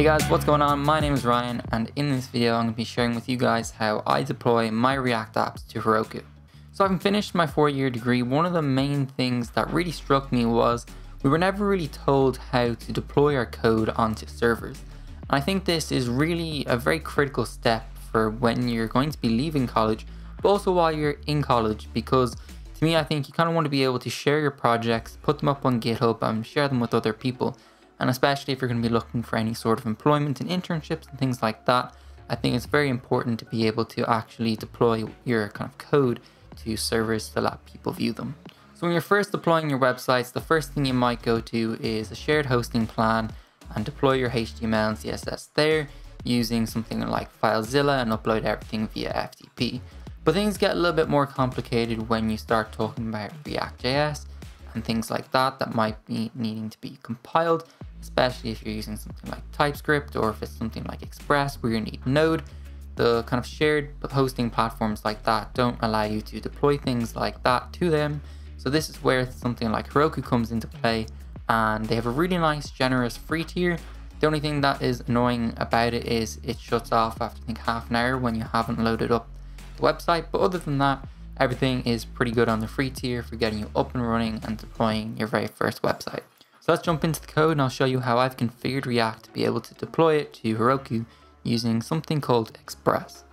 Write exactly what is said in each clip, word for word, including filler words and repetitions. Hey guys, what's going on? My name is Ryan, and in this video I'm going to be sharing with you guys how I deploy my React apps to Heroku. So having finished my four-year degree, one of the main things that really struck me was we were never really told how to deploy our code onto servers. And I think this is really a very critical step for when you're going to be leaving college, but also while you're in college, because to me I think you kind of want to be able to share your projects, put them up on GitHub and share them with other people. And especially if you're going to be looking for any sort of employment and internships and things like that, I think it's very important to be able to actually deploy your kind of code to servers to let people view them. So when you're first deploying your websites, the first thing you might go to is a shared hosting plan and deploy your H T M L and C S S there using something like FileZilla and upload everything via F T P. But things get a little bit more complicated when you start talking about React dot J S and things like that that might be needing to be compiled, especially if you're using something like TypeScript or if it's something like Express where you need Node. The kind of shared hosting platforms like that don't allow you to deploy things like that to them. So this is where something like Heroku comes into play, and they have a really nice, generous free tier. The only thing that is annoying about it is it shuts off after I think half an hour when you haven't loaded up the website. But other than that, everything is pretty good on the free tier for getting you up and running and deploying your very first website. So let's jump into the code and I'll show you how I've configured React to be able to deploy it to Heroku using something called Express.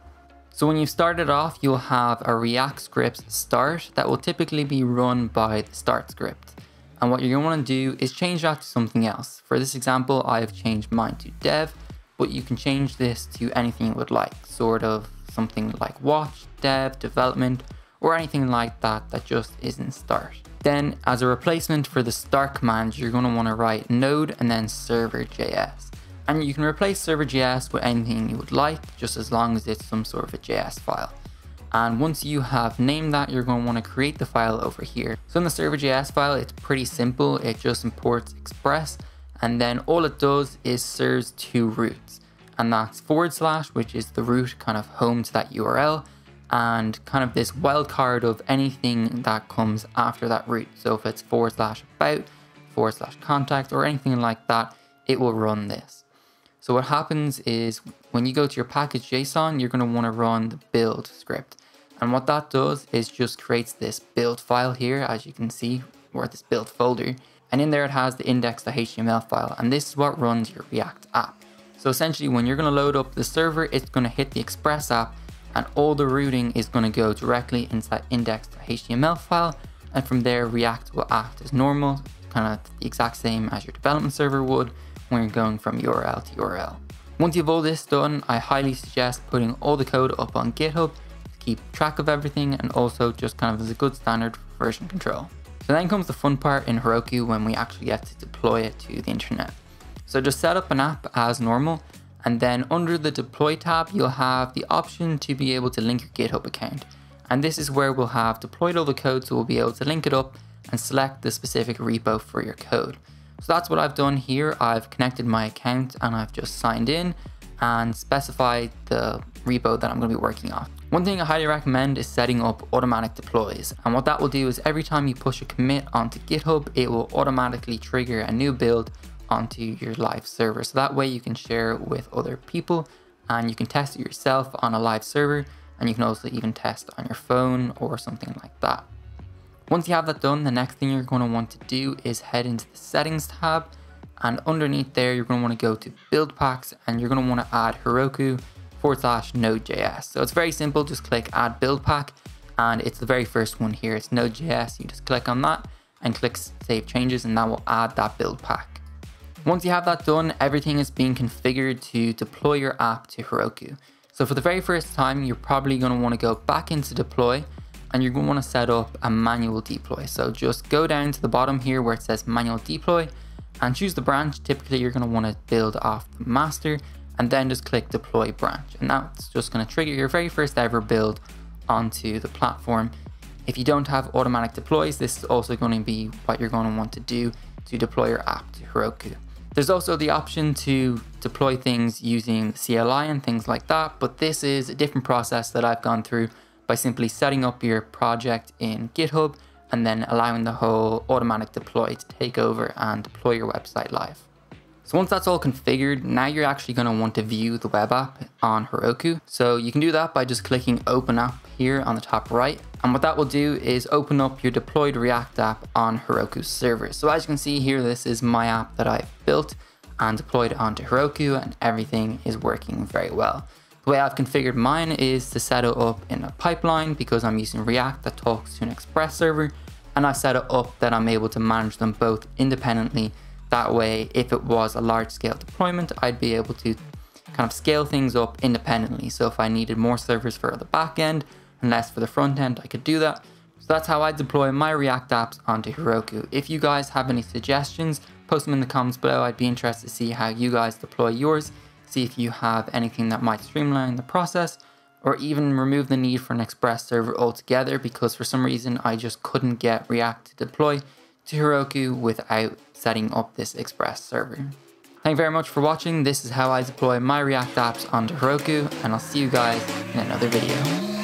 So when you've started off, you'll have a React script start that will typically be run by the start script. And what you're going to want to do is change that to something else. For this example, I've changed mine to dev, but you can change this to anything you would like, sort of something like watch, dev, development, or anything like that that just isn't start. Then as a replacement for the start command, you're going to want to write node and then server dot J S. And you can replace server dot J S with anything you would like, just as long as it's some sort of a J S file. And once you have named that, you're going to want to create the file over here. So in the server dot J S file, it's pretty simple. It just imports Express, and then all it does is serves two roots. And that's forward slash, which is the root kind of home to that U R L, and kind of this wildcard of anything that comes after that root. So if it's forward slash about, forward slash contact, or anything like that, it will run this. So what happens is when you go to your package dot J S O N, you're going to want to run the build script. And what that does is just creates this build file here, as you can see, or this build folder. And in there it has the index dot H T M L file. And this is what runs your React app. So essentially when you're going to load up the server, it's going to hit the Express app, and all the routing is going to go directly into that index dot H T M L file, and from there React will act as normal, kind of the exact same as your development server would when you're going from U R L to U R L. Once you've all this done, I highly suggest putting all the code up on GitHub to keep track of everything, and also just kind of as a good standard for version control. So then comes the fun part in Heroku when we actually get to deploy it to the internet. So just set up an app as normal, and then under the deploy tab, you'll have the option to be able to link your GitHub account. And this is where we'll have deployed all the code, so we'll be able to link it up and select the specific repo for your code. So that's what I've done here. I've connected my account and I've just signed in and specified the repo that I'm going to be working on. One thing I highly recommend is setting up automatic deploys. And what that will do is every time you push a commit onto GitHub, it will automatically trigger a new build onto your live server. So that way you can share it with other people and you can test it yourself on a live server, and you can also even test on your phone or something like that. Once you have that done, the next thing you're going to want to do is head into the settings tab, and underneath there you're going to want to go to build packs, and you're going to want to add Heroku forward slash node dot J S. So it's very simple, just click add build pack, and it's the very first one here, it's node dot J S. You just click on that and click save changes, and that will add that build pack. Once you have that done, everything is being configured to deploy your app to Heroku. So for the very first time, you're probably going to want to go back into deploy, and you're going to want to set up a manual deploy. So just go down to the bottom here where it says manual deploy and choose the branch. Typically you're going to want to build off the master, and then just click deploy branch, and that's just going to trigger your very first ever build onto the platform. If you don't have automatic deploys, this is also going to be what you're going to want to do to deploy your app to Heroku. There's also the option to deploy things using the C L I and things like that, but this is a different process that I've gone through by simply setting up your project in GitHub and then allowing the whole automatic deploy to take over and deploy your website live. So once that's all configured, now you're actually going to want to view the web app on Heroku. So you can do that by just clicking Open App here on the top right. And what that will do is open up your deployed React app on Heroku's server. So as you can see here, this is my app that I've built and deployed onto Heroku, and everything is working very well. The way I've configured mine is to set it up in a pipeline because I'm using React that talks to an Express server, and I set it up that I'm able to manage them both independently. That way, if it was a large scale deployment, I'd be able to kind of scale things up independently. So if I needed more servers for the back end and less for the front end, I could do that. So that's how I deploy my React apps onto Heroku. If you guys have any suggestions, post them in the comments below. I'd be interested to see how you guys deploy yours. See if you have anything that might streamline the process or even remove the need for an Express server altogether, because for some reason I just couldn't get React to deploy to Heroku without setting up this Express server. Thank you very much for watching. This is how I deploy my React apps onto Heroku, and I'll see you guys in another video.